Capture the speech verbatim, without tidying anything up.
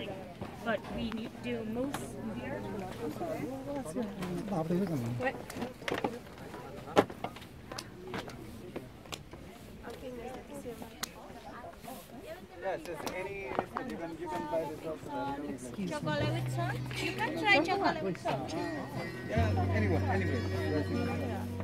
like, but we do moose and deer. What? Yes, it's any that you can, you can buy this also. Excuse me. Chocolate with salt? You can try chocolate with salt. Yeah, anyway, anyway.